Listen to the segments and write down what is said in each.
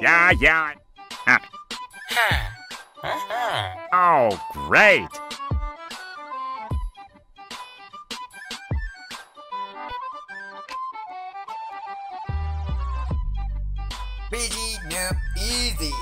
Yeah. Oh, great. Biggie, nope, easy.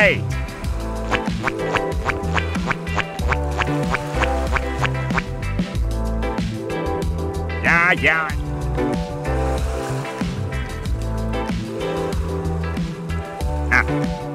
Hey! Yeah, yeah. Ah.